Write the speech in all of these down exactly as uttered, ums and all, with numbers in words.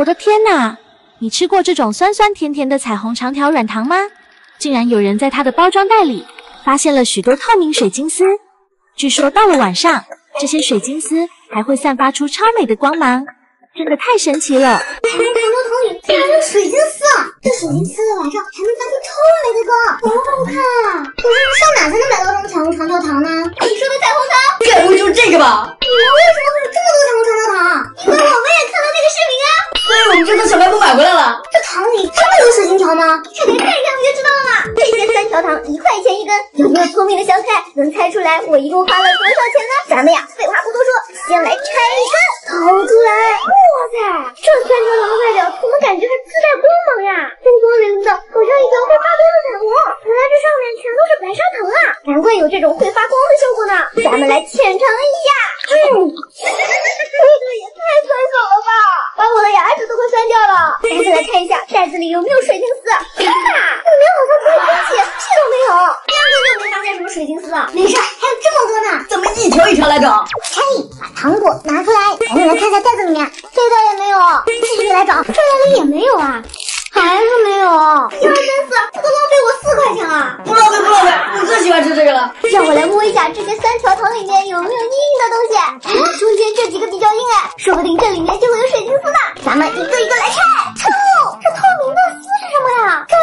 我的天哪！你吃过这种酸酸甜甜的彩虹长条软糖吗？竟然有人在它的包装袋里发现了许多透明水晶丝。据说到了晚上，这些水晶丝还会散发出超美的光芒，真的太神奇了！我们看到还有水晶丝，这水晶丝晚上还能发出超美的光，多好看啊！可是上哪才能买到这种彩虹长条糖呢？你说的彩虹糖，该不会就是这个吧？你们为什么会有这么多彩虹长条糖？因为我们也看到那个视频啊！所以我们就从小卖部买回来了。这糖里真的有水晶条吗？看看一看不就知道了。这些三条糖一块钱一根，有没有聪明的小可爱能猜出来我一共花了多少钱呢？咱们呀，废话不多说，先来拆一根，掏出来。哇塞，这三条糖外表怎么感觉还自带光芒呀？灯光粼粼的，好像一条会发光的彩虹。原来这上面全都是白砂糖啊，难怪有这种会发光的效果呢。咱们来浅尝一下。嗯，这也太酸爽了吧，把我的牙齿都快酸掉了。赶紧来看一下袋子里有没有水晶丝。天哪，里面好像没有东西，屁都没有，根本就没发现什么水晶丝啊。没事，还有这么多呢，咱们一条一条来找。嘿，把糖果拿出来，赶紧来看一下袋子里面，这袋也没有，继续来找，这袋里也没有啊，还是没有。一二三四，这都浪费我四块钱啊！不浪费不浪费，我最喜欢吃这个了。让我来摸一下这些三条糖里面有没有硬硬的东西。哎，中间这几个比较硬哎，说不定这里面就会有水晶丝呢。咱们一个一个来拆。哦，这透明的丝是什么呀？这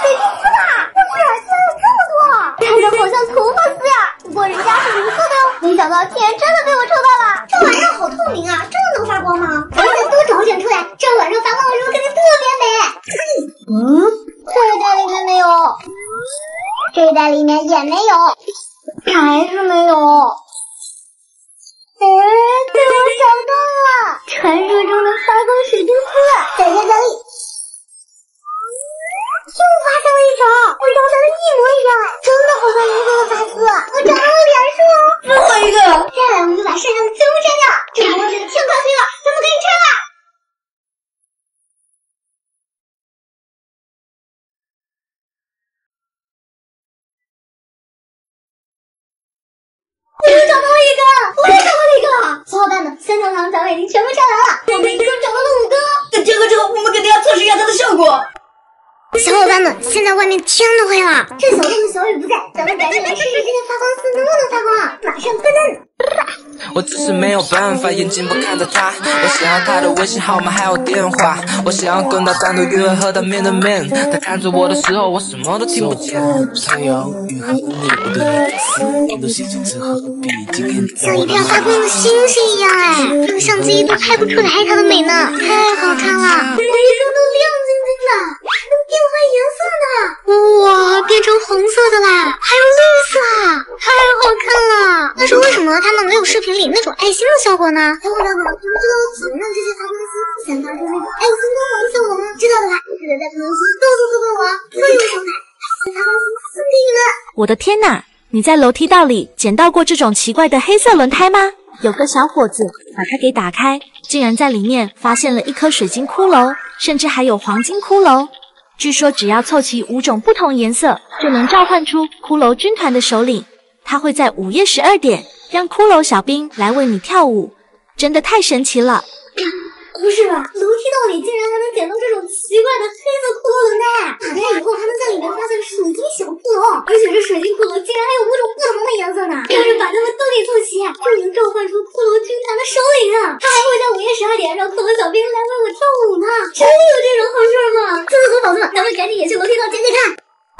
水晶丝啊！我哪儿见了这么多？看着好像头发丝呀，不过人家是无色的哦。没想到竟然真的被我抽到了。这玩意儿好透明啊，真的能发光吗？咱们再多找点出来，这晚上发光的时候肯定特别美。嗯，这袋里面没有，这袋里面也没有，还是没有。哎，被我找到了！传说中的发光水晶丝，在这袋里又发现了一条，跟刚才的一模一样哎，真的好像无数的发丝。我长到了脸上哦，最后一个。再来，我们就把剩下的全部拆掉。这玩意儿真的太快飞了，咱们赶紧拆吧。我又找到了一个，我又找到了一个，小伙伴们，三条糖咱们已经全部拆完了，我们一共找到了五个。等结合之后，我们肯定要测试一下它的效果。小伙伴们，现在外面天都黑了，趁小动物小雨不在，咱们赶紧来试试这些发光丝能不能发光啊！马上关灯。我只是没有办法，眼睛不看着他。我想要他的微信号码还有电话，我想要跟他单独约会，和他面对面。他看着我的时候，我什么都听不见。三幺蕴含无力不对，印度星星之何必今天像一片发光的星星一样哎，用相机都拍不出来它的美呢，太好看了，每一张都亮晶晶的，还能变换颜色呢。哇，变成红色的啦，还有绿色，太好看了。但是为什么他们没有视频里那种爱心的效果呢？小伙伴们，你们知道怎么让这些发光丝散发出那种爱心光芒的效果吗？知道的话，记得在评论区告诉小伙伴我，我有想法，把发光丝送给你们。我的天哪，你在楼梯道里捡到过这种奇怪的黑色轮胎吗？有个小伙子把它给打开，竟然在里面发现了一颗水晶骷髅，甚至还有黄金骷髅。据说只要凑齐五种不同颜色，就能召唤出骷髅军团的首领。他会在午夜十二点让骷髅小兵来为你跳舞，真的太神奇了！不是吧，楼梯道里竟然还能捡到这种奇怪的黑色骷髅轮胎啊！打开以后还能在里面发现水晶小骷髅，而且这水晶骷髅竟然还有五种不同的颜色呢！要是把它们都给凑齐，就能召唤出骷髅军团的首领啊！他还会在午夜十二点让骷髅小兵来为我跳舞呢！真的有这种好事吗？兔子和宝子们，咱们赶紧也去楼梯道捡捡看！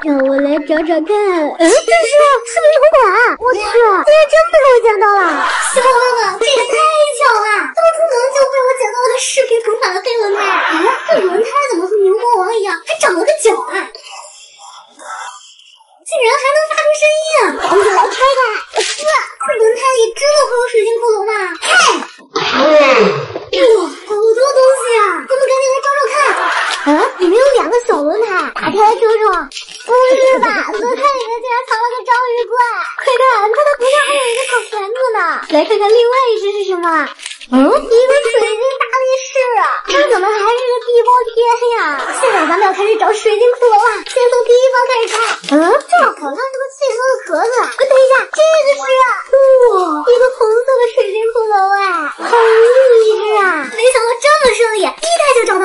让我来找找看，嗯，这是是不是红管？我去，今天真被我捡到了！小伙伴们，这也太巧了，当初能就被我捡到了个视频头发的黑轮胎。哎，这轮胎怎么和牛魔王一样，还长了个角啊？竟然还能发出声音！赶紧来拆开！哇，这轮胎里真的会有水晶骷髅吗？嘿！哇，好多东西啊！咱们赶紧来找找看。啊，里面有两个小轮胎，打开来瞅瞅。不是吧，轮胎里面竟然藏了个章鱼怪！快看，它的骨架还有一个小钳子呢。来看看另外一只是什么？嗯，一个水晶大力士啊！这怎么还是个地包天呀？现在咱们要开始找水晶骷髅了，先从第一方开始拆。嗯，这好像是个汽车的壳子。等一下，这个是哇，一个红色的水晶骷髅哎，好厉害啊！没想到这么顺利，第一胎就找到。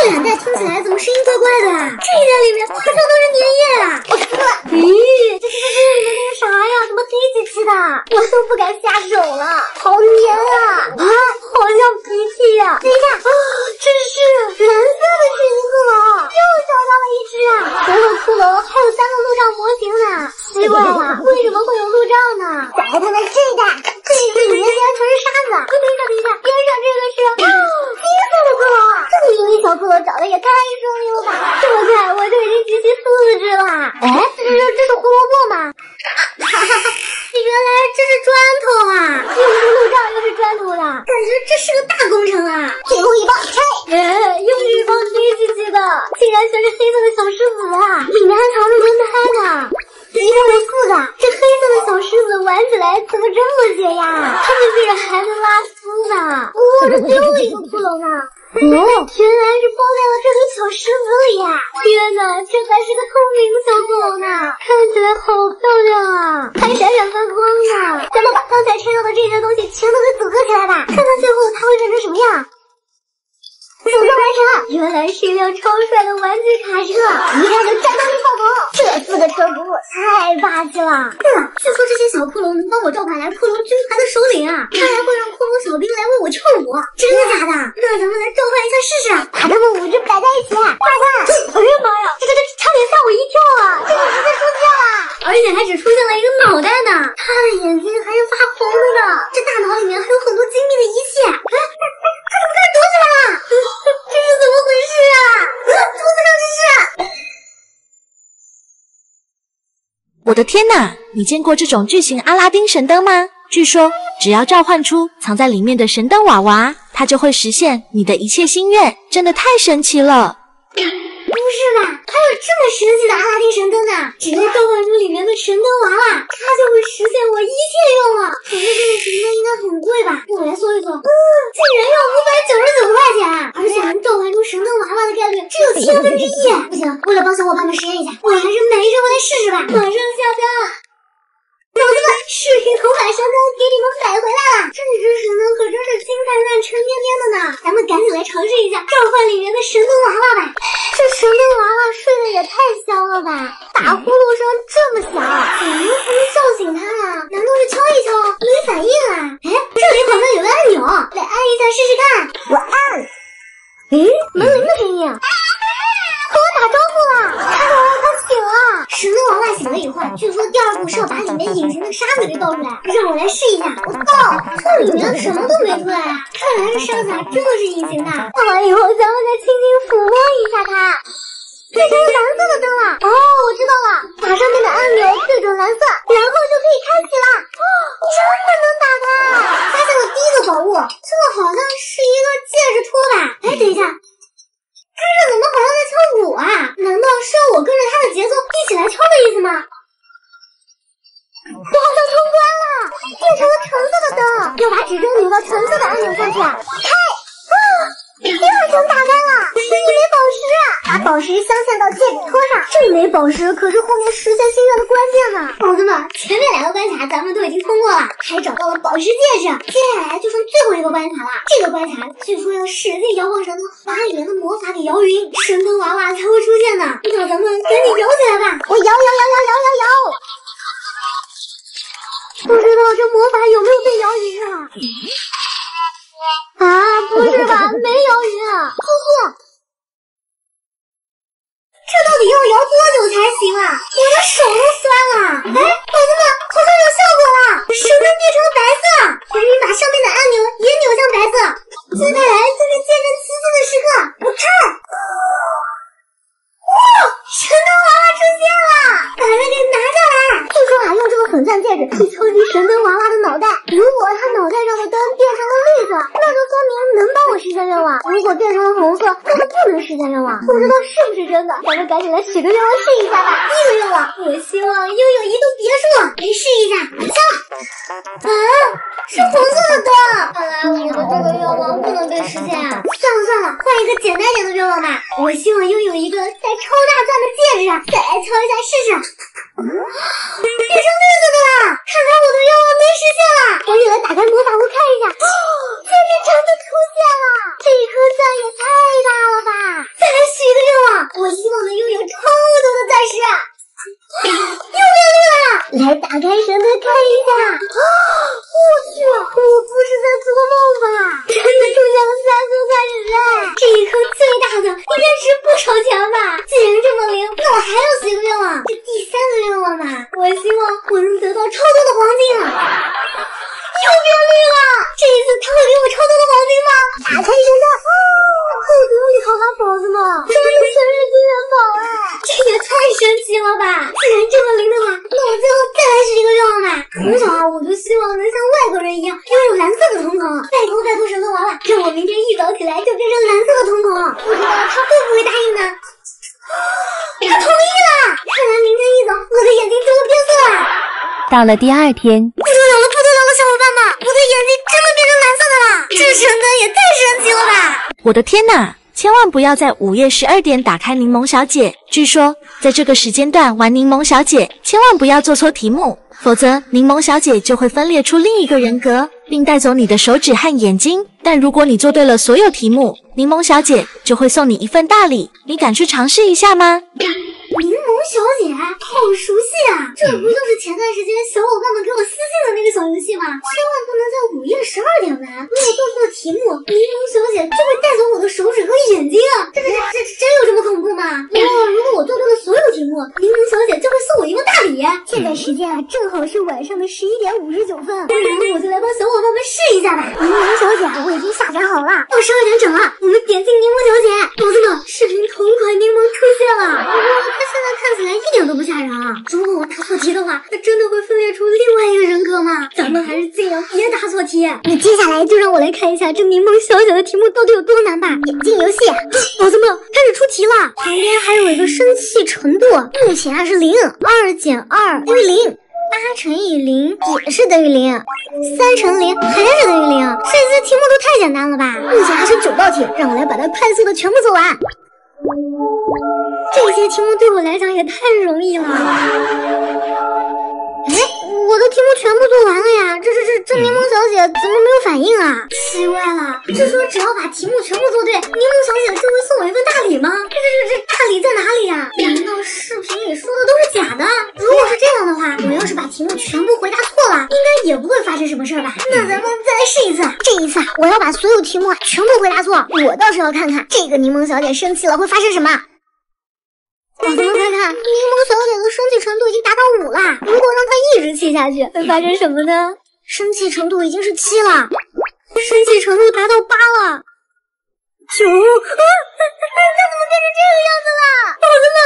这眼袋听起来怎么声音怪怪的啊？这眼袋里面好像都是粘液啊！我看看，咦，这是里面那个啥呀？怎么黑漆漆的？我都不敢瞎整了，好粘啊！啊，好像鼻涕呀、啊！等一下，啊，这是蓝色的是一个了，又找到了一只啊！除了骷髅，还有三个路障模型呢。奇怪了，为什么会有路障呢？再看看这个，这里面竟然全是沙子！等一下，等一下，边上这个是啊，黑色的骷髅。 这个迷你小骷髅长得也太生硬了吧！这么快我就已经集齐四只了。哎，这是这是胡萝卜吗？哈哈哈！原来这是砖头啊！又是路障，又是砖头的，感觉这是个大工程啊！最后一包，嘿，哎，又是一包黑漆漆的，竟然全是黑色的小石子啊！里面还藏着轮胎呢。 一共有四个，这黑色的小狮子玩起来怎么这么解呀？它们竟然还能拉丝呢！哦，这最后一个骷髅呢？哦，原来是包在了这个小狮子里呀！天哪，这还是个透明小骷髅呢，看起来好漂亮啊，还闪闪发光呢！咱们把刚才吃到的这些东西全都给组合起来吧，看看最后它会变成什么样。 组装完成，原来是一辆超帅的玩具卡车，一看就战斗力爆棚。这四个车轱辘太霸气了。对了，据说这些小骷髅能帮我召唤来骷髅军团的首领啊，看来会让骷髅小兵来为我跳舞。真的假的？那咱们来召唤一下试试，把他们五只摆在一起。大家，哎呀妈呀，这这这差点吓我一跳啊！这就直接出现了，而且还只出现了一个脑袋呢，他的眼睛还是发红的呢。这大脑里面还有很多精密的仪器。哎，他怎么开始躲起来了？ 这是怎么回事啊？啊，怎么会有这事？我的天哪！你见过这种巨型阿拉丁神灯吗？据说只要召唤出藏在里面的神灯娃娃，它就会实现你的一切心愿，真的太神奇了！不是吧？还有这么神奇的阿拉丁神灯呢？只要召唤出里面的神灯娃娃，它就会实现我一切愿望。可是这个神灯应该很贵吧？我来搜一搜，嗯，竟然要五百九十九块钱！ 召唤出神灯娃娃的概率只有千分之一，不行！为了帮小伙伴们实验一下，我还是买一只回来试试吧。马上下单！老子们，视频头版神灯给你们买回来了，这只神灯可真是金灿灿、沉甸甸的呢。咱们赶紧来尝试一下召唤里面的神灯娃娃吧。这神灯娃娃睡得也太香了吧！打呼噜声这么响，怎么才能叫醒它啊？难道是敲一敲没反应啊？哎，这里好像有个按钮，来按一下试试看。我按。 哎，门铃的声音啊！和我打招呼了，看到我他醒了。神灯娃娃醒了以后，据说第二步是要把里面隐形的沙子给倒出来。让我来试一下。我靠，这里面什么都没出来啊！看来这沙子真的是隐形的。倒完以后，咱们再轻轻抚摸一下它。变成蓝色的灯了。哦，我知道了，把上面的按钮对准蓝色，然后就可以开启了。哦，真的能打开！ 这个宝物，这个好像是一个戒指托吧？哎，等一下，这是怎么好像在跳舞啊？难道是要我跟着他的节奏一起来跳的意思吗？我好像通关了，变成了橙色的灯，要把指针扭到橙色的按钮上去。开，啊，第二层打开了，是一枚宝石，把宝石镶嵌到戒指托上。这枚宝石可是后面实现心愿的关键呢。宝子们，前面两个关卡咱们都已经通过了。 还找到了宝石戒指，接下来就剩最后一个关卡了。这个关卡据说要使劲摇晃神灯，把里面的魔法给摇匀，神灯娃娃才会出现呢。那咱们赶紧摇起来吧！我摇摇摇摇摇摇摇，不知道这魔法有没有被摇匀啊？啊，不是吧，没摇匀啊！呵呵，这到底要摇多久才行啊？我的手都酸了！哎，宝子们，好像有效果了！ 神灯变成了白色，赶紧把上面的按钮也扭向白色。接下来就是见证奇迹的时刻，我看，哇，神灯娃娃出现了，把它给拿下来。据说啊，用这个粉钻戒指去敲击神灯娃娃的脑袋，如果它脑袋上的灯变成了绿色，那就说明能帮我实现愿望；如果变成了红色，那就不能实现愿望。不知道是不是真的，咱们赶紧来许个愿望试一下吧。第一个愿望，我希望拥有一栋别墅，来试一下，上。 啊，是红色的灯！看来我们这个愿望不能被实现啊！算了算了，换一个简单点的愿望吧。我希望拥有一个带超大钻的戒指，再来敲一下试试。变成绿色的啦！看来我的愿望没实现啦！赶紧来打开魔法屋看一下，戒指真的出现了！这一颗钻也太大了吧！还有四个愿望，这第三个愿望吧，我希望我能得到超多的黄金啊！有没有绿了？这一次他会给我超多的黄金吗？打开一个，哦，厚德里好汉堡子嘛，真的全是金元宝哎！这也太神奇了吧！既然这么灵的话，那我最后再来许一个愿望吧。从小啊，我就希望能像外国人一样拥有蓝色的瞳孔。拜托拜托，神龙娃娃，让我明天一早起来就变成蓝色的瞳孔。不知道他会不会答应呢？他同意了！看来明天一早我的眼睛就会变色了。到了第二天。这神灯也太神奇了吧！我的天哪，千万不要在午夜十二点打开柠檬小姐。据说，在这个时间段玩柠檬小姐，千万不要做错题目，否则柠檬小姐就会分裂出另一个人格，并带走你的手指和眼睛。但如果你做对了所有题目，柠檬小姐就会送你一份大礼。你敢去尝试一下吗？柠檬小姐，好熟悉啊！这不就是前段时间小伙伴们给我私信的那个小游戏吗？千万不能在午夜十二点玩，如果做错题目，柠檬小姐就会带走我的手指和眼睛啊！这这这真有这么恐怖吗？然后如果我做对了所有题目，柠檬小姐就会送我一份大礼。这个时间啊，正好是晚上的十一点五十九分，不然我就来帮小伙伴们试一下吧。柠檬小姐，我已经下载好了，到十二点整了，我们点进柠檬小姐，宝子们，视频同款柠檬出现了。他现在看起来一点都不吓人啊！如果我答错题的话，那真的会分裂出另外一个人格吗？咱们还是尽量别答错题。那接下来就让我来看一下这柠檬小姐的题目到底有多难吧！眼镜游戏，宝子们开始出题了。旁边还有一个生气程度，目前啊是零，二减二等于零。八乘以零也是等于零，三乘零还是等于零。这些题目都太简单了吧！目前还是九道题，让我来把它快速的全部做完。这些题目对我来讲也太容易了。哎，我的题目全部做完了呀！这这这这柠檬小姐怎么没有反应啊？奇怪了，这说只要把题目全部做对，柠檬小姐就会送我一份大礼吗？这这这这大礼在哪里呀？难道视频里说的都是假的？如果是这样的话，我要是把题目全部回答错了，应该也不会发生什么事儿吧？那咱们再来试一次。这一次啊，我要把所有题目啊全部回答错。我倒是要看看这个柠檬小姐生气了会发生什么。我们看看，柠檬小姐的生气程度已经达到五了。如果让她一直气下去，会发生什么呢？生气程度已经是七了，生气程度达到八了，九，啊，她怎么变成这个样子了？宝子们，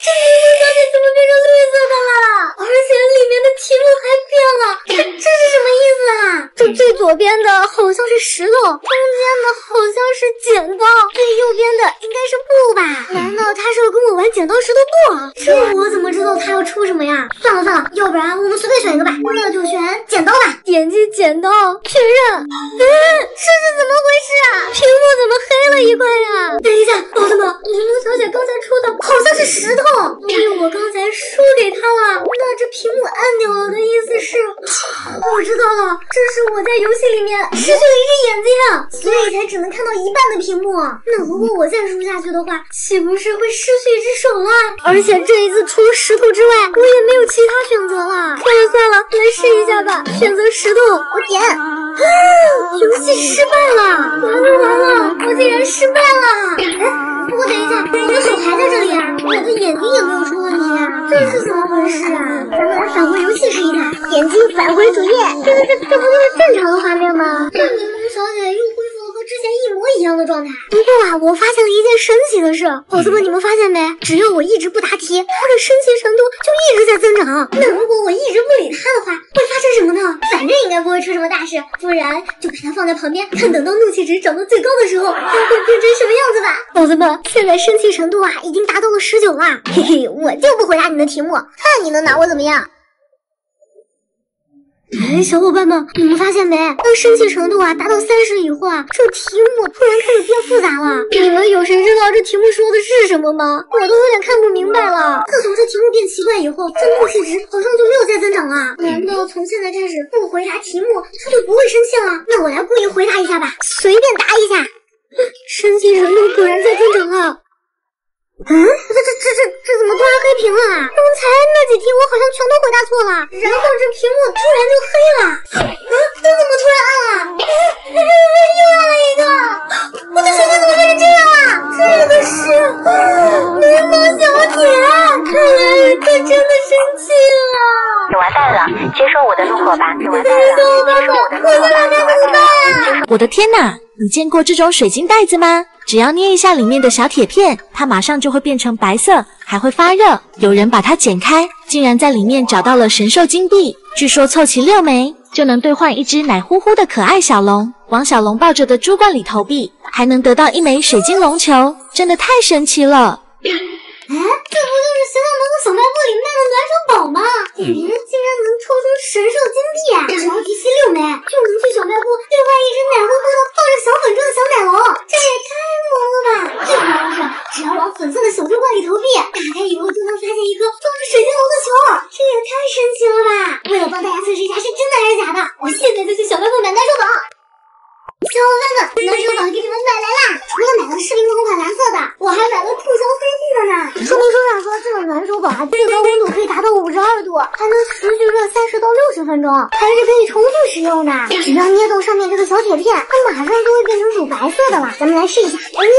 这这柠檬小姐怎么变成绿色的了？而且里面的题目还变了，这这是什么意思啊？这最左边的好像是石头，中间的好像是剪刀，最右边的应该是布吧？难道他是要跟我玩剪刀石头布啊？这我怎么知道他要出什么呀？算了算了，要不然我们随便选一个吧，那就选剪刀吧。点击剪刀确认，嗯，这是怎么回事啊？屏幕怎么黑了一块呀？等一下，宝子们，柠檬小姐刚才出的好像是石头，因为我刚才输给她了。那这屏幕按钮了的意思是，我知道了，这是我在游戏里面失去了一只眼睛，所以才只能看到一半的屏幕。那如果我再输下去的话，岂不是会失去一只手啦？而且这一次除了石头之外，我也没有其他选择了。算了算了，来试一下吧，选择石头，我点。啊，游戏失败了，完了完了，我竟然失败了！哎，不过等一下，我的手还在这里啊，我的眼睛也没有出问题啊，这是怎么回事啊？咱们来返回游戏试一下，点击返回主页，这这这这不就是正常的画面吗？这柠檬小姐又恢复了和之前一模一样的状态。不过啊，我发现了一件神奇的事，宝子们你们发现没？只要我一直不答题，她的生气程度就一直在增长。那如果我一直不理她的话，会发生什么呢？反正应该不会出什么大事，不然就把她放在旁边，看等到怒气值涨到最高的时候，她会变成什么样子吧？宝子们。现在生气程度啊，已经达到了十九了。嘿嘿，我就不回答你的题目，看你能拿我怎么样？哎，小伙伴们，你们发现没？当生气程度啊达到三十以后啊，这题目突然开始变复杂了。你们有谁知道这题目说的是什么吗？我都有点看不明白了。自从这题目变奇怪以后，这怒气值好像就没有再增长了。难道从现在开始不回答题目，他就不会生气了？那我来故意回答一下吧，随便答一下。生气程度果然在增长了。嗯，这这这这这怎么突然黑屏了啊？刚才那几题我好像全都回答错了，然后这屏幕突然就黑了。啊，这怎么突然暗了？又暗了一个！我的手机怎么变成这样了？这个是柠檬小姐。可真的生气了！你完蛋了，接受我的怒火吧！你完蛋了，接受我的怒火吧！你完蛋了！我的天哪，你见过这种水晶袋子吗？只要捏一下里面的小铁片，它马上就会变成白色，还会发热。有人把它剪开，竟然在里面找到了神兽金币，据说凑齐六枚就能兑换一只奶乎乎的可爱小龙。王小龙抱着的猪罐里投币，还能得到一枚水晶龙球，真的太神奇了！哎，这不就是《神探龙和小卖部》里卖的暖手宝吗？这人竟然能抽出神兽金币啊！只要集齐六枚，就能去小卖部兑换一只奶乎乎的抱着小粉猪的小奶龙，这也太萌了吧！最重要的是，只要往粉色的小猪罐里投币，打开以后就能发现一颗装着水晶龙的球，这也太神奇了吧！为了帮大家测试一下是真的还是假的，我现在就去小卖部买暖手宝。小伙伴们，暖手宝给你们买来啦！除了买了士林同款蓝色的，我还买了兔熊飞翼的呢。说明书上说，这种暖手宝啊，最高温度可以达到五十二度，还能持续热三十到六十分钟，还是可以重复使用的。只要捏动上面这个小铁片，它马上就会变成乳白色的了。咱们来试一下，来捏，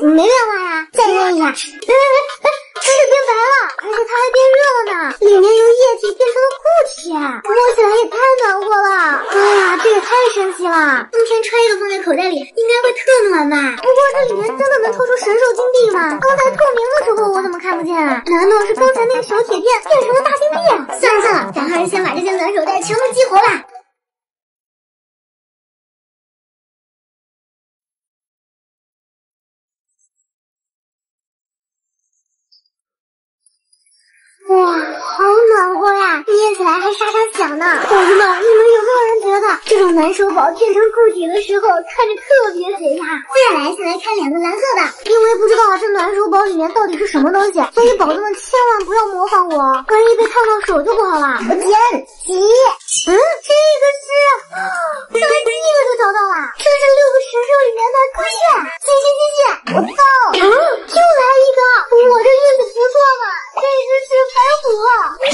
嗯，没变化呀。再捏一下，哎哎哎，真的变白了，而且它还变热了呢，里面由液体变成了固体，摸起来也太暖和了。哎呀，这也太神奇了！冬天揣一个放在口袋里，应该会特暖吧？不过这里面真的能抽出神兽金币吗？刚才透明的时候我怎么看不见啊？难道是刚才那个小铁片变成了大金币？算了算了，咱还是先把这些暖手袋全部激活吧。哇，好暖和呀！捏起来还沙沙响呢。宝贝们，你们有没有人觉得这种暖手宝变成固体的时候看着特别肥呀？再来，先来看两个蓝色的，因为不知道这暖手宝里面到底是什么东西，所以宝贝们千万不要模仿我，万一被烫到手就不好了。我天，急！嗯，这个是，这还第一个就找到了，这是六个神兽里面的龟穴。继续继续，我操！嗯，又来一个，我这运气不错嘛，这一只是白虎，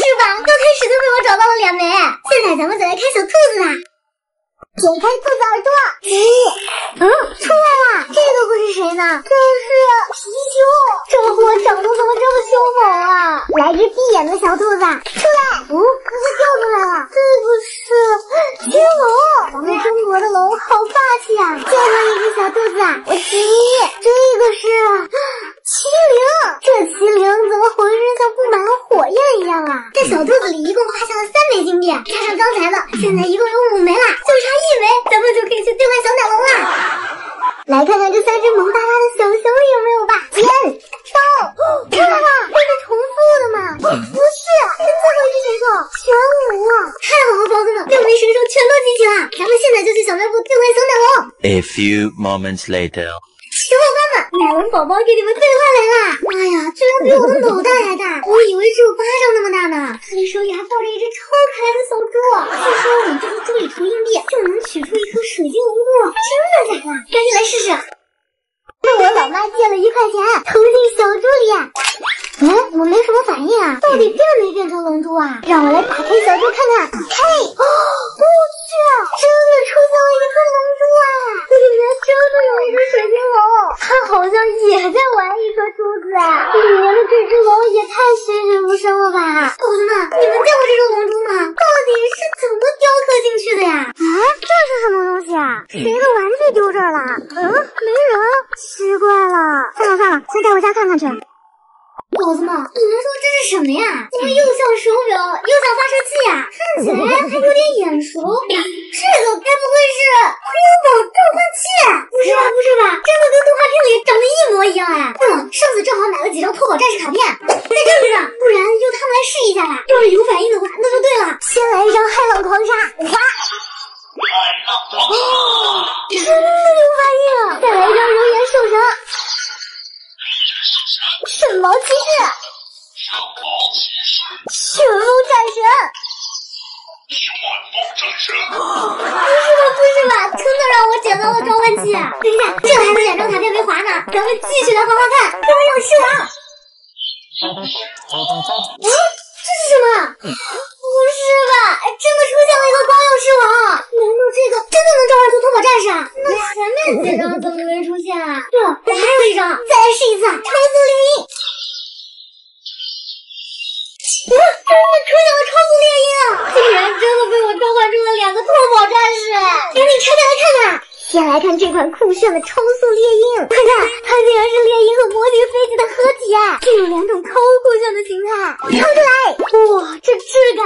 是吧？刚开始就被我找到了两枚。现在咱们再来看小兔子啦，解开兔子耳朵，咦，嗯，出来了，这个会是谁呢？这是貔貅，这货长得怎么这么凶猛啊？来只闭眼的小兔子，出来，哦，直接掉出来了，这个是金龙，我们中国的龙好霸气啊！最后一只小兔子，我急，这个是麒麟，这麒麟怎么浑身像布满了火焰一样啊？这小兔子里一共发现了三枚金币，加上刚才的，现在一共有五枚啦，就差一枚，咱们就可以去兑换小奶龙啦。来看看这三只萌哒哒的小熊有没有吧？剪刀，看到了，这是重复的吗？不是，是最后一只神兽玄武。太好了，宝贝们，六枚神兽全都集齐了，咱们现在就去小卖部兑换小奶龙。A few moments later。小伙伴们，奶龙宝宝给你们兑换来啦！哎呀，居然比我的脑袋还大，我以为只有巴掌那么大呢。他的手里还抱着一只超可爱的小猪，据说往这只猪里投硬币就能取出一颗水晶龙珠，真的假的？赶紧来试试！那我老妈借了一块钱投进小猪里，哎，我没什么反应啊，到底变没变成龙珠啊？让我来打开小猪看看，嘿，哦，我去，真的出现了一颗龙珠啊！这里面真的有一只水晶龙，它好像也在玩一颗珠子啊！里面的这只龙也太栩栩如生了吧！宝贝们，你们见过这种龙珠吗？到底是怎么雕刻进去的呀？啊，这是什么东西啊？谁的玩具丢这儿了？嗯，没人，奇怪了。算了算了，先带回家看看去。宝子们，你们说这是什么呀？怎么又像手表，又像发射器啊？看起来还有点眼熟。这个该不会是珠宝召唤器？不是吧，不是吧，这个跟动画片里长得一模一样哎、啊！对了，上次正好买了几张脱宝战士卡片，在这里呢，不然用它们来试一下吧。要是有反应的话，那就对了。先来一张海浪狂沙，哇！哦，真的有反应！再来一张熔岩兽神。圣毛骑士，旋风战神，不是吧，不是吧，真的让我捡到了召唤器啊！等一下，这还有两张卡片没划呢，咱们继续来划划看，有没有试玩？哎，这是什么？不是吧，真的出现了一个光耀狮王！难道这个真的能召唤出脱宝战士啊？那前面几张怎么没出现啊？对了，我还有一张，再来试一次，重塑灵音。真的可有超速猎鹰！竟然真的被我召唤出了两个脱跑战士！赶紧拆开来看看！先来看这款酷炫的超速猎鹰，快看，它竟然是猎鹰和魔笛飞机的合体啊！这有两种超酷炫的形态，超出来！哇，这质感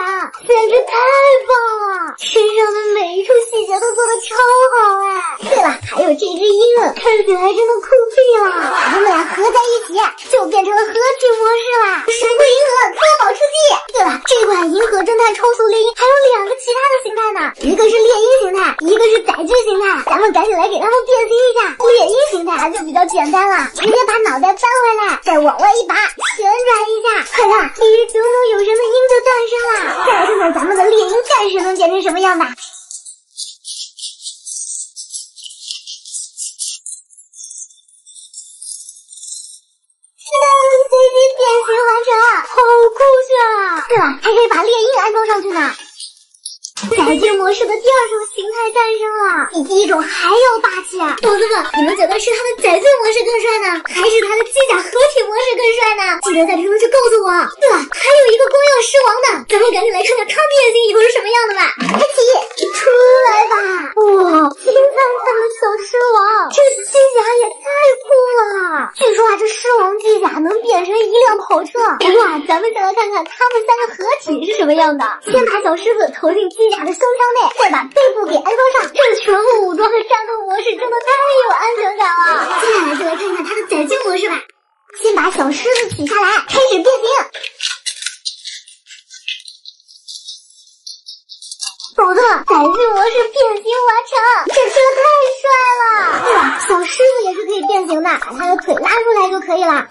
简直太棒了！身上的每一处细节都做得超好哎、啊！对了，还有这只鹰，看起来真的酷毙了！它们俩合在一起就变成了合体模式啦！神棍银河脱跑出击！对了，这款银河侦探超速猎鹰还有两个其他的形态呢，一个是猎鹰形态，一个是载具形态，咱们赶紧来给他们变形一下，猎鹰形态就比较简单了，直接把脑袋搬回来，再往外一拔，旋转一下，快看，这只炯炯有神的鹰就诞生了。再来看看咱们的猎鹰战士能变成什么样吧。飞机变形完成，好酷炫啊！对了，还可以把猎鹰安装上去呢。载具模式的第二种形态诞生了，比第一种还要霸气啊！宝子们，你们觉得是它的载具模式更帅呢，还是它的机甲合体模式更帅呢？记得在评论区告诉我。对了，还有一个光耀狮王呢，咱们赶紧来看看它变形以后是什么样的吧！开启，出来吧！哇，金灿灿的小狮王，这机甲也太酷了！据说啊，这狮王机甲能变成一辆跑车。不过啊，咱们再来看看它们三个合体是什么样的。先把小狮子投进机甲的胸腔内，再把背部给安装上，这个全副武装的战斗模式真的太有安全感了。接下来就来看看它的载具模式吧。先把小狮子取下来，开始变形。宝子，载具模式变形完成，这车太帅了！对了，小狮子也是可以变形的，把它的腿拉出来就可以了。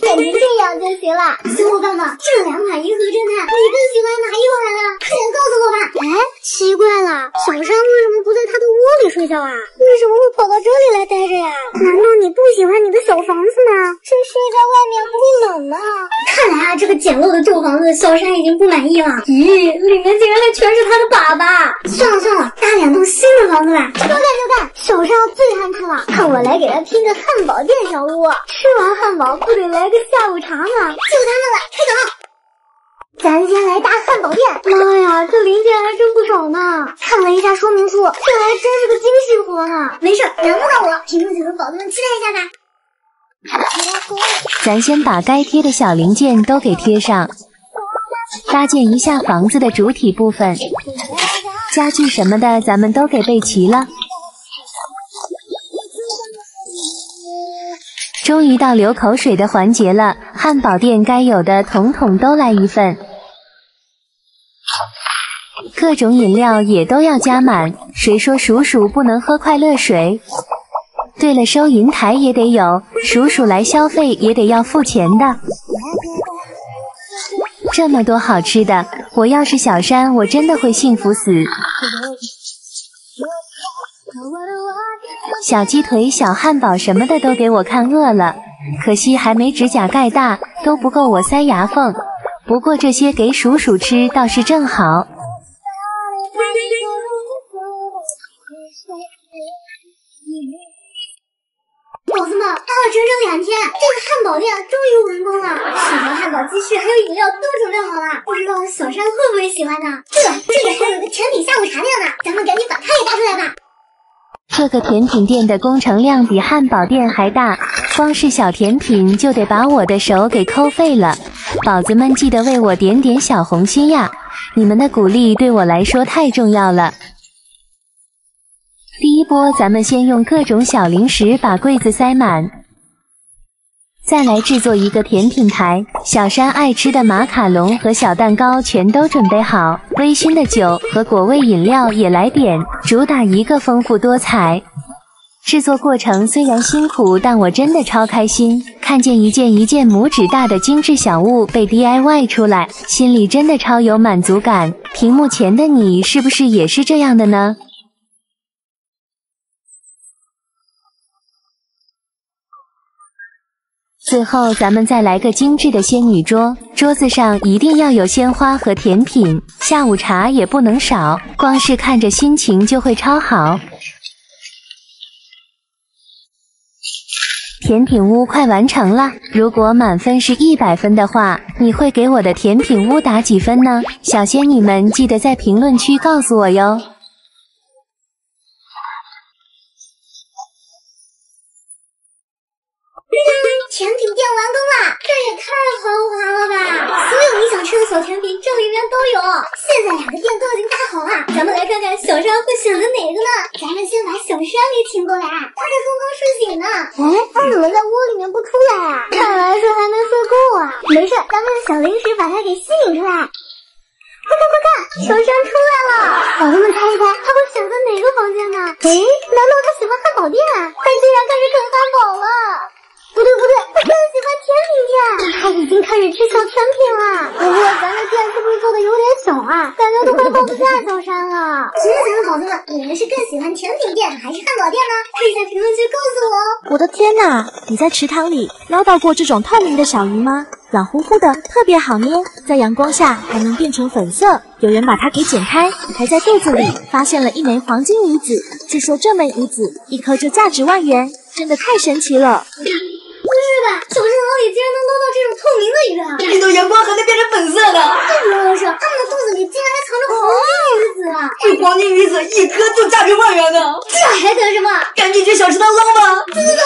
简直这样就行了，小伙伴们，这两款银河侦探，你更喜欢哪一款呢？快点告诉我吧！哎，奇怪了，小山为什么不在他的窝里睡觉啊？为什么会跑到这里来待着呀？难道你不喜欢你的小房子吗？这睡在外面不会冷吗？看来啊，这个简陋的旧房子，小山已经不满意了。咦，里面竟然还全是他的粑粑！算了算了，搭两栋新的房子吧。说干就干，小山最憨态了，看我来给他拼个汉堡店小屋，吃完汉堡不得来个下午茶呢，就他们了，开走！咱先来搭汉堡店。妈呀，这零件还真不少呢。看了一下说明书，这还真是个精细活呢。没事，难不到我，评论区的宝子们期待一下吧。咱先把该贴的小零件都给贴上，搭建一下房子的主体部分，家具什么的咱们都给备齐了。终于到流口水的环节了，汉堡店该有的统统都来一份，各种饮料也都要加满，谁说鼠鼠不能喝快乐水？对了，收银台也得有，鼠鼠来消费也得要付钱的。这么多好吃的，我要是小山，我真的会幸福死。小鸡腿、小汉堡什么的都给我看饿了，可惜还没指甲盖大，都不够我塞牙缝。不过这些给鼠鼠吃倒是正好。宝子们，搭了整整两天，这个汉堡店终于完工了，薯条、汉堡、鸡翅还有饮料都准备好了，不知道小山会不会喜欢呢？对了，这里还有个甜品下午茶店呢，咱们赶紧把它也搭出来吧。这个甜品店的工程量比汉堡店还大，光是小甜品就得把我的手给抠废了。宝子们记得为我点点小红心呀，你们的鼓励对我来说太重要了。第一波咱们先用各种小零食把柜子塞满，再来制作一个甜品台，小山爱吃的马卡龙和小蛋糕全都准备好，微醺的酒和果味饮料也来点，主打一个丰富多彩。制作过程虽然辛苦，但我真的超开心，看见一件一件拇指大的精致小物被 D I Y 出来，心里真的超有满足感。屏幕前的你是不是也是这样的呢？最后咱们再来个精致的仙女桌，桌子上一定要有鲜花和甜品，下午茶也不能少，光是看着心情就会超好。甜品屋快完成了。如果满分是一百分的话，你会给我的甜品屋打几分呢？小仙女们记得在评论区告诉我哟。甜品店完工啦！这也太豪华了吧！所有你想吃的小甜品，这里面都有。现在两个店都已经搭好了，咱们来看看小山会选择哪个呢？咱们先把小山给请过来，他在刚刚睡醒呢。哎，他怎么在窝里面不出来啊？看来是还没睡够啊。没事，咱们用小零食把他给吸引出来。快看快看，小山出来了！宝贝们猜一猜，他会选择哪个房间呢？哎，难道他喜欢汉堡店？他竟然开始啃汉堡了！ 不对不对，他更喜欢甜品店，他已经开始吃小甜品了。不过咱的店是不是做的有点小啊？感觉都快放不下小山了。其实咱们宝贝们，你们是更喜欢甜品店还是汉堡店呢？可以在评论区告诉我哦。我的天哪，你在池塘里捞到过这种透明的小鱼吗？软乎乎的，特别好捏，在阳光下还能变成粉色。有人把它给剪开，还在肚子里发现了一枚黄金鱼子。据说这枚鱼子一颗就价值万元，真的太神奇了。 是吧？小池塘里竟然能捞到这种透明的鱼啊！遇到阳光还能变成粉色的。对了，老师，他们的肚子里竟然还藏着黄金鱼子啊！这黄金鱼子一颗就价值万元呢！这还等什么？赶紧去小池塘捞吧！走走走！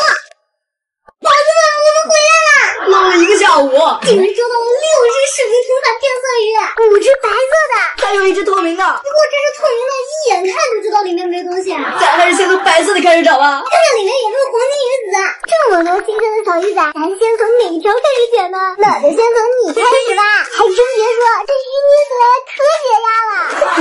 宝贝们，我们回来啦！捞了一个下午，竟然捉到了六只视频平板变色鱼，五只白色的，还有一只透明的。如果这是透明的，一眼看就知道里面没东西啊！咱还是先从白色的开始找吧。看看里面有没有黄金鱼子啊！ 这么多新鲜的小鱼仔，咱先从哪一条开始捡呢？那就先从你开始吧。还真别说，这鱼捏起来可解压了，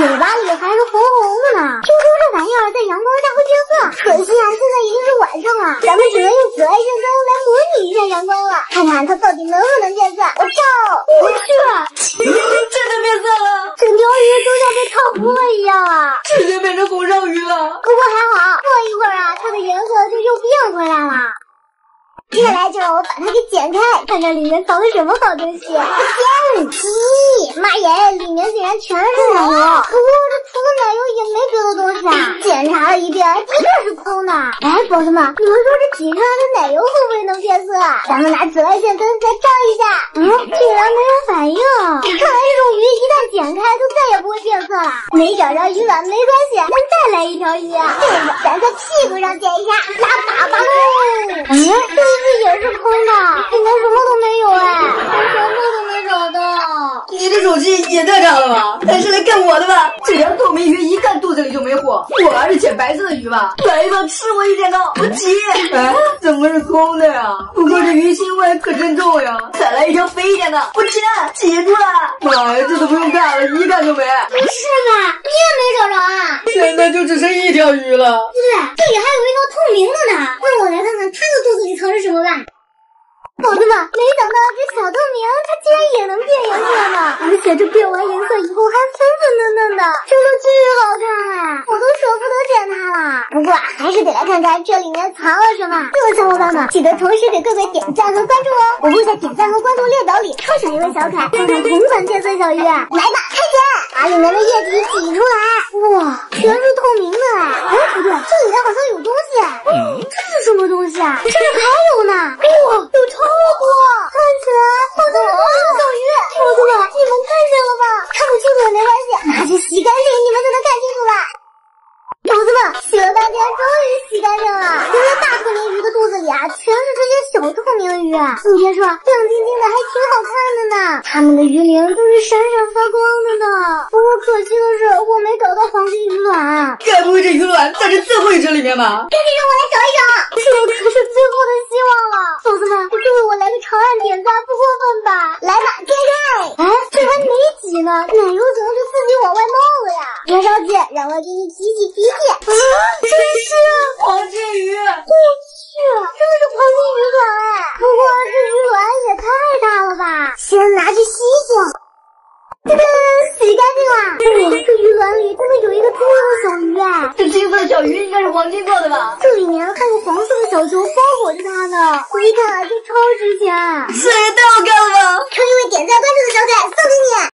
嘴巴里还是红红的呢。听说这玩意儿在阳光下会变色，可惜啊，现在已经是晚上了，咱们只能用紫外线灯来模拟一下阳光了，看看它到底能不能变色。我照，我去，真的变色了，整条鱼都像被烫红了一样啊，直接变成红烧鱼了。不过还好，过一会儿啊，它的颜色就又变回来了。 接下来就让我把它给剪开，看看里面藏的什么好东西。天，咦，妈耶，里面竟然全是奶油！不过这除了奶油也没别的东西啊。检查了一遍，的确是空的。哎，宝贝们，你们说这挤出来的奶油会不会能变色啊？咱们拿紫外线灯再照一下，嗯，竟然没有反应。看来这种鱼一旦剪开，就再也不会变色了。没找着鱼卵没关系，咱再来一条鱼。对了，咱在屁股上剪一下，拉粑粑喽。哎、嗯，这。 也是空的，里面什么都没有哎，我什么都没找到。你的手机也太差了吧？还是来看我的吧。这条透明鱼一看肚子里就没火，我还是捡白色的鱼吧。来一道吃我一点刀，我急。哎，怎么是空的呀？不过这鱼腥味可真重呀。再来一条肥一点的，我捡，挤出来。妈呀，这都不用看了，一看就没。不是吧？你也没找着啊？现在就只剩一条鱼了。对，这里还有一条透明的呢。让我来看看它的肚子里藏着什么。 宝贝们，没想到这小透明它竟然也能变颜色呢！而且这变完颜色以后还粉粉嫩嫩的，真的巨好看哎！我都舍不得捡它了。不过还是得来看看这里面藏了什么。各位小伙伴们，记得同时给各位点赞和关注哦！我会在点赞和关注列表里抽选一位小可爱，看看同款变色小鱼。来吧，开始！把里面的液体挤出来，哇，全是透明的哎！哎，不对，这里面好像有东西。嗯，这是什么东西啊？这还有呢！哇，有超。 哇，看起来好像是红色小鱼，宝贝们，你们看见了吧？看不清楚也没关系，拿去洗干净，你们就能看清楚了。宝贝们，洗了半天，终于洗干净了。原来大透明鱼的肚子里啊，全是这些小透明鱼。你别说，亮晶晶的还挺好看的呢。它们的鱼鳞都是闪闪发光的呢。不过可惜的是，我没找到黄金鱼卵。该不会这鱼卵在这最后一只里面吧？赶紧让我来找一找，这可是最后的希望了。宝贝们，各位我来个长按点赞，不过分吧？来吧，开开！哎，这还没挤呢，奶油怎么就自己往外冒了呀？别着急，让我给你挤挤鼻涕。啊，真是黄金鱼！我去，真的是黄金鱼卵哎！不过这鱼卵也太大了吧？先拿去洗洗。 这个洗干净了，这鱼卵里真的有一个金色的小鱼哎！这金色的小鱼应该是黄金做的吧？这里面还有黄色的小球包裹着它呢，我一看啊，就超值钱！这也太好看了吧！抽一位点赞关注的小可爱送给你。